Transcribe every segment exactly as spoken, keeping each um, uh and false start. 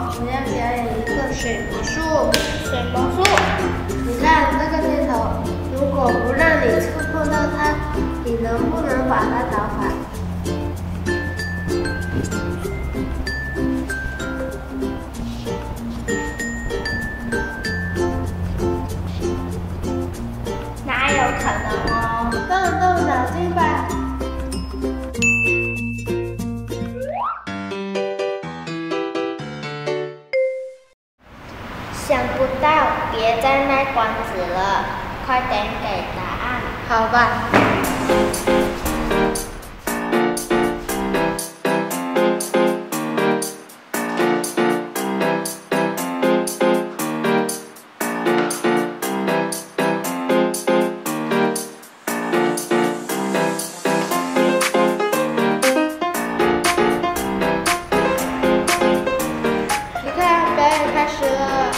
我们要表演一个水魔术。水魔术，你看那个箭头，如果不让你触碰到它，你能不能把它打反？哪有可能哦！动动脑筋吧。 想不到，别再卖关子了，快点给答案。好吧。你看，表演开始了。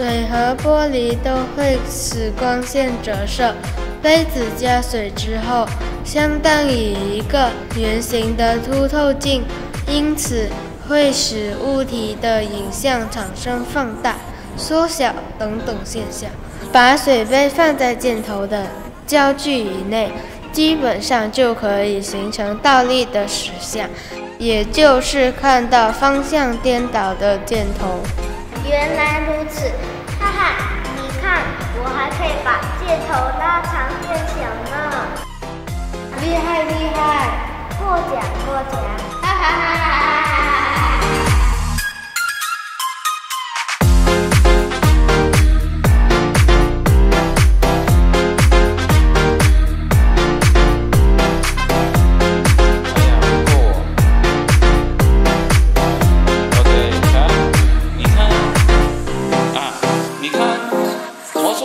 水和玻璃都会使光线折射。杯子加水之后，相当于一个圆形的凸透镜，因此会使物体的影像产生放大、缩小等等现象。把水杯放在箭头的焦距以内，基本上就可以形成倒立的实像，也就是看到方向颠倒的箭头。 原来如此，哈哈！你看，我还可以把箭头拉长变小呢，厉害厉害！过奖过奖，哈哈哈哈哈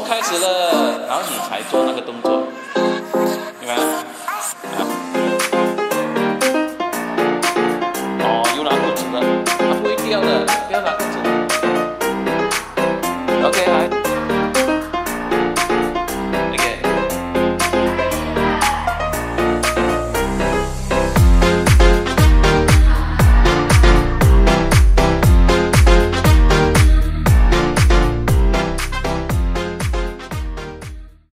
开始了，然后你才做那个动作，明白吗？啊、哦，又拉裤子了，它不会掉的，不要拉裤子。OK， 来。